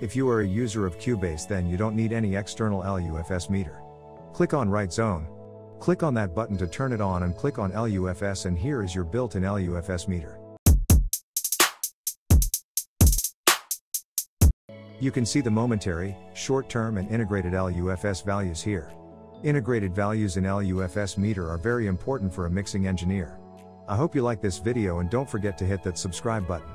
If you are a user of Cubase, then you don't need any external LUFS meter. Click on Right Zone. Click on that button to turn it on and click on LUFS, and here is your built-in LUFS meter. You can see the momentary, short-term and integrated LUFS values here. Integrated values in LUFS meter are very important for a mixing engineer. I hope you like this video and don't forget to hit that subscribe button.